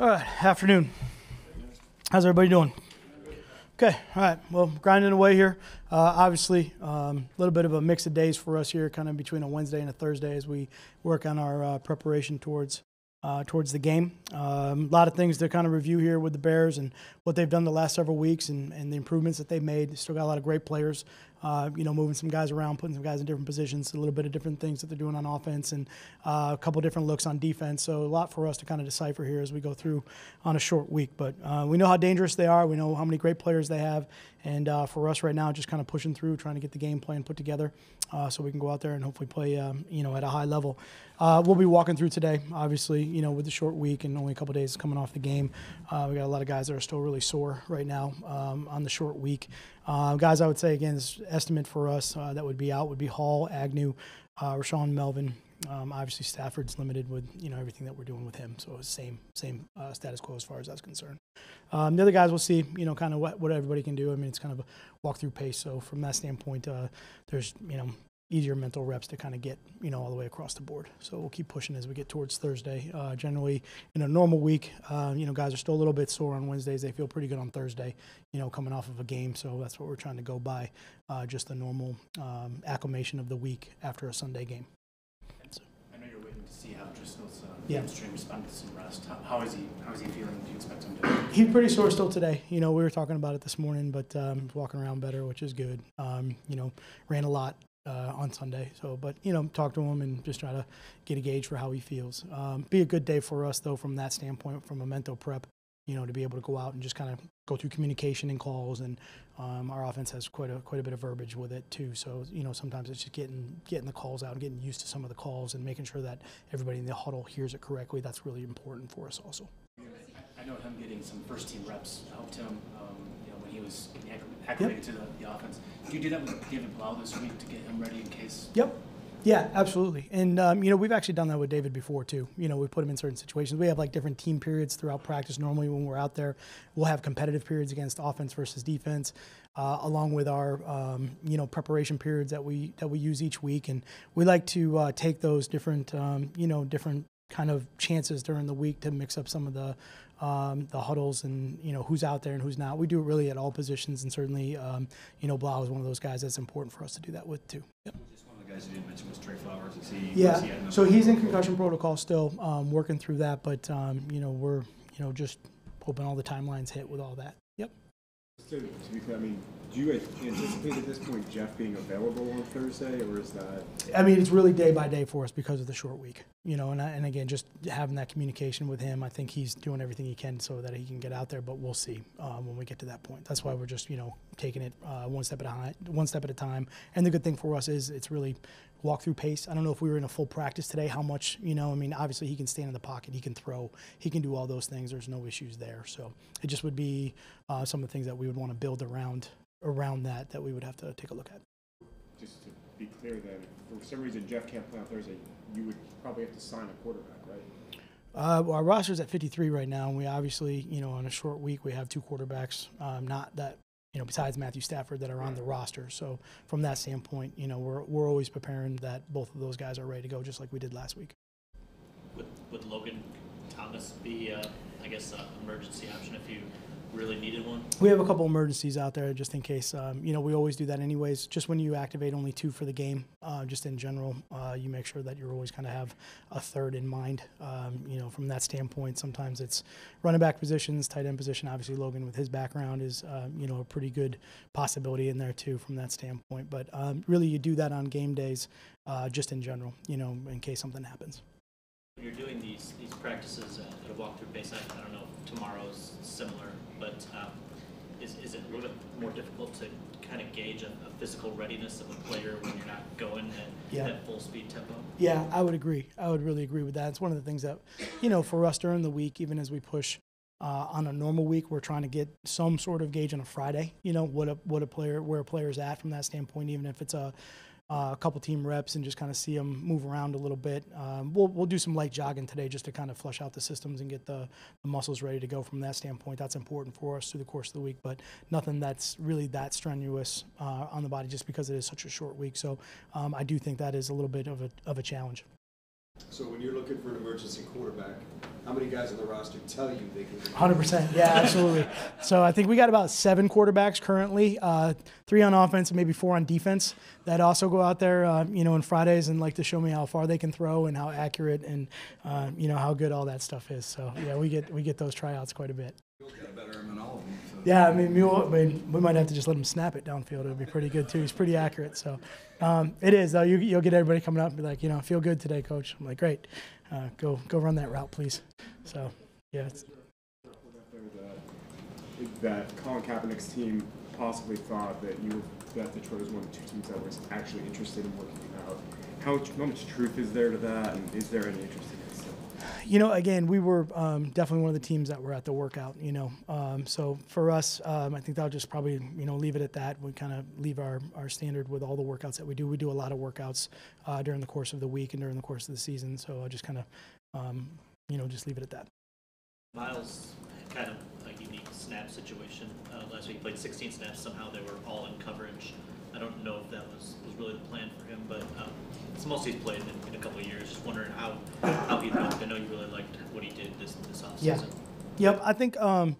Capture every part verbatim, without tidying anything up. All right, afternoon. How's everybody doing? Okay, all right, well, grinding away here. Uh, obviously, a um, little bit of a mix of days for us here, kind of between a Wednesday and a Thursday as we work on our uh, preparation towards uh, towards the game. Um, a lot of things to kind of review here with the Bears and what they've done the last several weeks and, and the improvements that they've made. Still got a lot of great players, uh, you know, moving some guys around, putting some guys in different positions, a little bit of different things that they're doing on offense and uh, a couple different looks on defense. So a lot for us to kind of decipher here as we go through on a short week. But uh, we know how dangerous they are. We know how many great players they have. And uh, for us right now, just kind of pushing through, trying to get the game plan put together uh, so we can go out there and hopefully play, um, you know, at a high level. Uh, we'll be walking through today, obviously, you know, with the short week and only a couple days coming off the game. Uh, we got a lot of guys that are still really sore right now um, on the short week. Uh, guys, I would say, again, this estimate for us uh, that would be out would be Hall, Agnew, uh, Rashawn Melvin. Um, obviously, Stafford's limited with, you know, everything that we're doing with him. So it's same same uh, status quo as far as that's concerned. Um, the other guys, we'll see, you know, kind of what, what everybody can do. I mean, it's kind of a walk-through pace. So from that standpoint, uh, there's, you know, easier mental reps to kind of get, you know, all the way across the board. So we'll keep pushing as we get towards Thursday. Uh, generally, in a normal week, uh, you know, guys are still a little bit sore on Wednesdays. They feel pretty good on Thursday, you know, coming off of a game. So that's what we're trying to go by, uh, just the normal um, acclimation of the week after a Sunday game. See how Driscoll's uh, yeah. hamstring responded to some rest. How, how is he? How is he feeling? Do you expect him to? He's pretty sore still today. You know, we were talking about it this morning, but um, walking around better, which is good. Um, you know, ran a lot uh, on Sunday, so but you know, talk to him and just try to get a gauge for how he feels. Um, be a good day for us though, from that standpoint, from a mental prep. You know, to be able to go out and just kind of go through communication and calls, and um, our offense has quite a quite a bit of verbiage with it too. So you know, sometimes it's just getting getting the calls out, and getting used to some of the calls, and making sure that everybody in the huddle hears it correctly. That's really important for us also. I know him getting some first team reps helped him. Um, you know, when he was acclimated yep. to the, the offense. Did you do that with David Blough this week to get him ready in case? Yep. Yeah, absolutely. And, um, you know, we've actually done that with David before, too. You know, we put him in certain situations. We have, like, different team periods throughout practice. Normally when we're out there, we'll have competitive periods against offense versus defense, uh, along with our, um, you know, preparation periods that we that we use each week. And we like to uh, take those different, um, you know, different kind of chances during the week to mix up some of the um, the huddles and, you know, who's out there and who's not. We do it really at all positions, and certainly, um, you know, Blough is one of those guys that's important for us to do that with, too. Yep. Guys you didn't mention was Trey Flowers. Is he, yeah, is he so he's in concussion protocol still, um, working through that. But um, you know, we're you know just hoping all the timelines hit with all that. Yep. So, to be clear, I mean, do you anticipate at this point Jeff being available on Thursday, or is that? I mean, it's really day by day for us because of the short week. You know, and I, and again, just having that communication with him, I think he's doing everything he can so that he can get out there. But we'll see um, when we get to that point. That's why we're just you know taking it uh, one step at a high, one step at a time. And the good thing for us is it's really walk-through pace. I don't know if we were in a full practice today, how much, you know, I mean, obviously he can stand in the pocket, he can throw, he can do all those things. There's no issues there. So it just would be uh, some of the things that we would want to build around around that that we would have to take a look at. Just to be clear then, if for some reason Jeff can't play on Thursday, you would probably have to sign a quarterback, right? Uh, well, our roster's at fifty-three right now, and we obviously, you know, on a short week, we have two quarterbacks, um, not that you know, besides Matthew Stafford that are on the roster. So from that standpoint, you know, we're, we're always preparing that both of those guys are ready to go, just like we did last week. Would, would Logan Thomas be, uh, I guess, an emergency option if you really needed one? We have a couple emergencies out there just in case. Um, you know, we always do that anyways. Just when you activate only two for the game, uh, just in general, uh, you make sure that you're always kind of have a third in mind. Um, you know, from that standpoint, sometimes it's running back positions, tight end position. Obviously, Logan with his background is, uh, you know, a pretty good possibility in there too from that standpoint. But um, really, you do that on game days uh, just in general, you know, in case something happens. When you're doing these, these practices at a walkthrough base, I don't know if tomorrow's similar, but um, is, is it a little bit more difficult to kind of gauge a, a physical readiness of a player when you're not going at yeah. that full speed tempo? Yeah, I would agree. I would really agree with that. It's one of the things that, you know, for us during the week, even as we push Uh, on a normal week, we're trying to get some sort of gauge on a Friday, you know, what a, what a player, where a player's at from that standpoint, even if it's a, a couple team reps and just kind of see them move around a little bit. Um, we'll, we'll do some light jogging today just to kind of flush out the systems and get the, the muscles ready to go from that standpoint. That's important for us through the course of the week, but nothing that's really that strenuous uh, on the body just because it is such a short week. So um, I do think that is a little bit of a, of a challenge. So when you're looking for an emergency quarterback, how many guys on the roster tell you they can? one hundred percent. Yeah, absolutely. So I think we got about seven quarterbacks currently, uh, three on offense and maybe four on defense, that also go out there, uh, you know, on Fridays and like to show me how far they can throw and how accurate and, uh, you know, how good all that stuff is. So yeah, we get we get those tryouts quite a bit. You'll get better than all of them. So. Yeah, I mean, Mule, I mean, we might have to just let him snap it downfield. It'll be pretty good too. He's pretty accurate. So um, it is though. You, you'll get everybody coming up and be like, you know, feel good today, coach. I'm like, great. Uh, go go run that route, please. So, yeah. It's... That Colin Kaepernick's team possibly thought that you that Detroit was one of the two teams that was actually interested in working out. How much, how much truth is there to that, and is there any interest in this? You know, again, we were um, definitely one of the teams that were at the workout, you know. Um, so for us, um, I think that'll just probably, you know, leave it at that. We kind of leave our, our standard with all the workouts that we do. We do a lot of workouts uh, during the course of the week and during the course of the season. So I'll just kind of, um, you know, just leave it at that. Miles had kind of a unique snap situation. Uh, last week he played sixteen snaps. Somehow they were all in coverage. I don't know if that was, was really the plan for him, but um, it's the most he's played in, in a couple of years. Just wondering how, how he looked. I know you really liked what he did this, this offseason. Yeah. Yep, I think, um,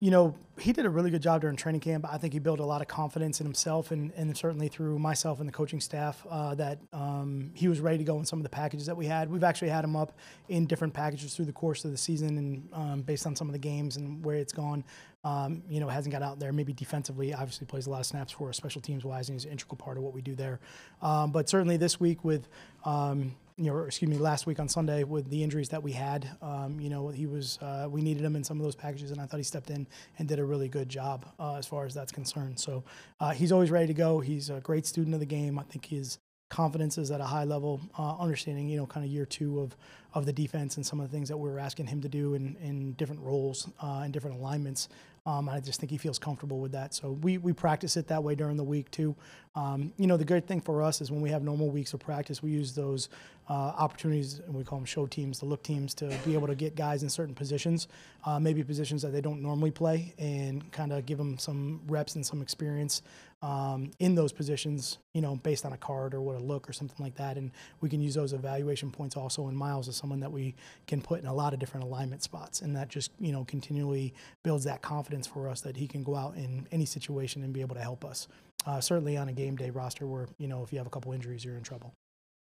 you know, he did a really good job during training camp. I think he built a lot of confidence in himself and, and certainly through myself and the coaching staff uh, that um, he was ready to go in some of the packages that we had. We've actually had him up in different packages through the course of the season and um, based on some of the games and where it's gone. Um, you know, hasn't got out there. Maybe defensively, obviously plays a lot of snaps for us, special teams-wise, and he's an integral part of what we do there. Um, but certainly this week with um, – You know, excuse me, last week on Sunday with the injuries that we had, um, you know, he was, uh, we needed him in some of those packages, and I thought he stepped in and did a really good job uh, as far as that's concerned. So uh, he's always ready to go. He's a great student of the game. I think his confidence is at a high level, uh, understanding, you know, kind of year two of, of the defense and some of the things that we were asking him to do in, in different roles uh, and different alignments. Um, I just think he feels comfortable with that. So we, we practice it that way during the week, too. Um, you know, the good thing for us is when we have normal weeks of practice, we use those uh, opportunities, and we call them show teams, the look teams, to be able to get guys in certain positions, uh, maybe positions that they don't normally play, and kind of give them some reps and some experience um, in those positions, you know, based on a card or what a look or something like that. And we can use those evaluation points also. And Miles is someone that we can put in a lot of different alignment spots. And that just, you know, continually builds that confidence for us that he can go out in any situation and be able to help us. Uh, certainly on a game day roster where, you know, if you have a couple injuries, you're in trouble.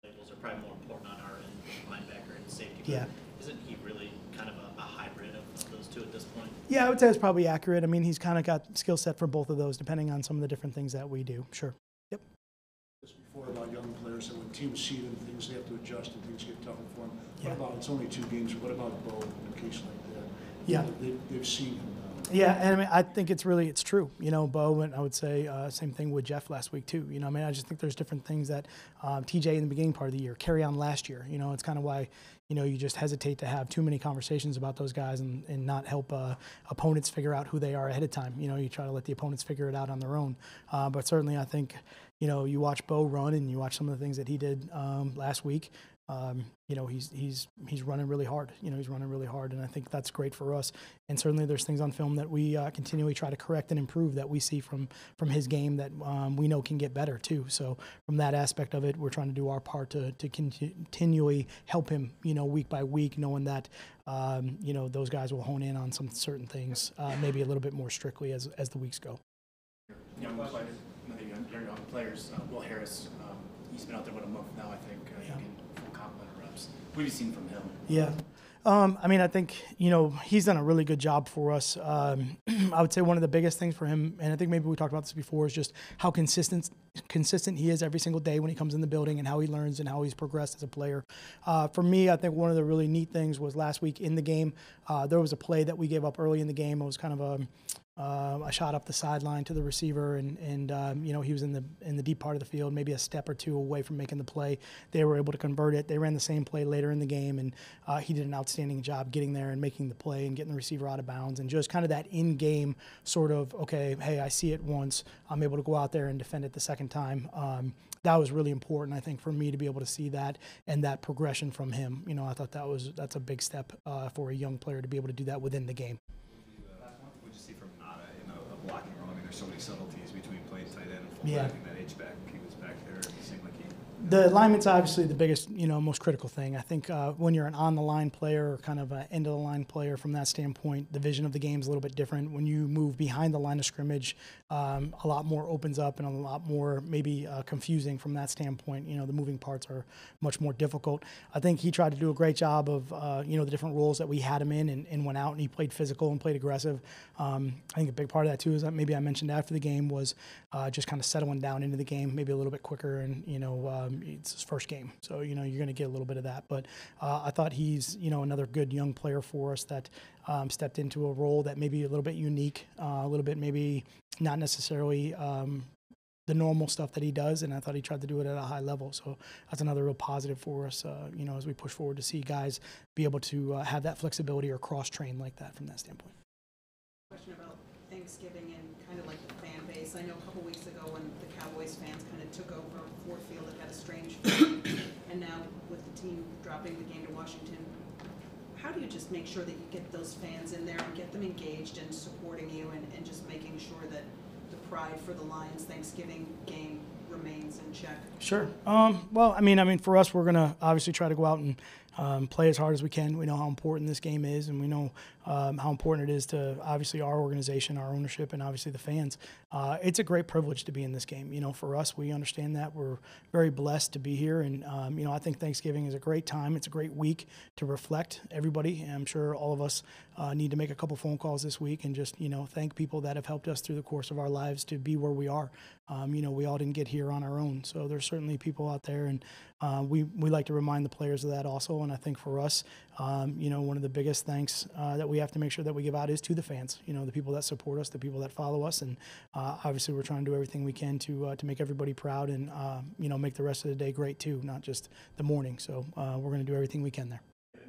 Labels are probably more important on our end, linebacker and safety. Yeah. Isn't he really kind of a, a hybrid of, of those two at this point? Yeah, I would say it's probably accurate. I mean, he's kind of got skill set for both of those depending on some of the different things that we do. Sure. Yep. Just before about young players, and when teams see them, things they have to adjust and things get tougher for them. Yeah. What about, it's only two games, what about Bo in a case like that? Yeah. They, they've seen him. Yeah, and I mean, I think it's really, it's true. You know, Bo, and I would say uh, same thing with Jeff last week, too. You know, I mean, I just think there's different things that um, T J in the beginning part of the year, carry on last year. You know, it's kind of why, you know, you just hesitate to have too many conversations about those guys and, and not help uh, opponents figure out who they are ahead of time. You know, you try to let the opponents figure it out on their own. Uh, but certainly I think, you know, you watch Bo run and you watch some of the things that he did um, last week. Um, you know, he's he's he's running really hard. You know, he's running really hard, and I think that's great for us. And certainly, there's things on film that we uh, continually try to correct and improve that we see from from his game that um, we know can get better too. So from that aspect of it, we're trying to do our part to to continu continually help him. You know, week by week, knowing that um, you know those guys will hone in on some certain things, uh, maybe a little bit more strictly as as the weeks go. Young players, young players. Uh, Will Harris, um, he's been out there about a month now, I think. Uh, yeah. What have you seen from him? Yeah. Um, I mean, I think, you know, he's done a really good job for us. Um, I would say one of the biggest things for him, and I think maybe we talked about this before, is just how consistent consistent he is every single day when he comes in the building and how he learns and how he's progressed as a player. Uh, for me, I think one of the really neat things was last week in the game, uh, there was a play that we gave up early in the game. It was kind of a... Uh, I shot up the sideline to the receiver, and, and um, you know, he was in the in the deep part of the field, maybe a step or two away from making the play. They were able to convert it. They ran the same play later in the game, and uh, he did an outstanding job getting there and making the play and getting the receiver out of bounds, and just kind of that in-game sort of, okay, hey, I see it once. I'm able to go out there and defend it the second time. Um, that was really important, I think, for me to be able to see that and that progression from him. You know, I thought that was that's a big step uh, for a young player to be able to do that within the game. There's so many subtleties between playing tight end and fullback, yeah. And that H-back, he was back there. It seemed like he The linement's obviously the biggest, you know, most critical thing. I think uh, when you're an on-the-line player or kind of an end-of-the-line player, from that standpoint, the vision of the game is a little bit different. When you move behind the line of scrimmage, um, a lot more opens up and a lot more maybe uh, confusing from that standpoint. You know, the moving parts are much more difficult. I think he tried to do a great job of, uh, you know, the different roles that we had him in and, and went out and he played physical and played aggressive. Um, I think a big part of that, too, is that maybe I mentioned after the game was uh, just kind of settling down into the game maybe a little bit quicker and, you know, uh, it's his first game, so you know you're going to get a little bit of that. But uh, I thought he's you know another good young player for us that um, stepped into a role that may be a little bit unique, uh, a little bit maybe not necessarily um, the normal stuff that he does. And I thought he tried to do it at a high level. So that's another real positive for us, uh, you know, as we push forward to see guys be able to uh, have that flexibility or cross train like that from that standpoint. Question about Thanksgiving and kind of like the fan base. I know a couple weeks ago when the Cowboys fans kind of took over Ford Field, it had a strange feeling, and now with the team dropping the game to Washington, how do you just make sure that you get those fans in there and get them engaged and supporting you and, and just making sure that the pride for the Lions Thanksgiving game remains in check? Sure. Um, well, I mean, I mean, for us, we're going to obviously try to go out and um, play as hard as we can. We know how important this game is, and we know um, how important it is to obviously our organization, our ownership, and obviously the fans. Uh, it's a great privilege to be in this game. You know, for us, we understand that. We're very blessed to be here, and um, you know, I think Thanksgiving is a great time. It's a great week to reflect, everybody. And I'm sure all of us uh, need to make a couple phone calls this week and just you know thank people that have helped us through the course of our lives to be where we are. Um, you know, we all didn't get here on our own, so there's certainly people out there, and uh, we we like to remind the players of that also. And I think for us, um, you know, one of the biggest thanks uh, that we have to make sure that we give out is to the fans. You know, the people that support us, the people that follow us, and uh, obviously we're trying to do everything we can to uh, to make everybody proud and uh, you know make the rest of the day great too, not just the morning. So uh, we're going to do everything we can there.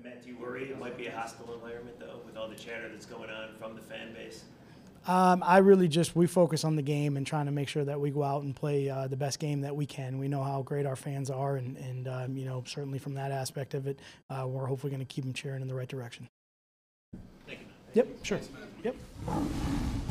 Matt, do you worry it might be a hostile environment though, with all the chatter that's going on from the fan base? Um, I really just, we focus on the game and trying to make sure that we go out and play uh, the best game that we can. We know how great our fans are, and, and um, you know, certainly from that aspect of it, uh, we're hopefully going to keep them cheering in the right direction. Thank you. Yep, sure. Yep.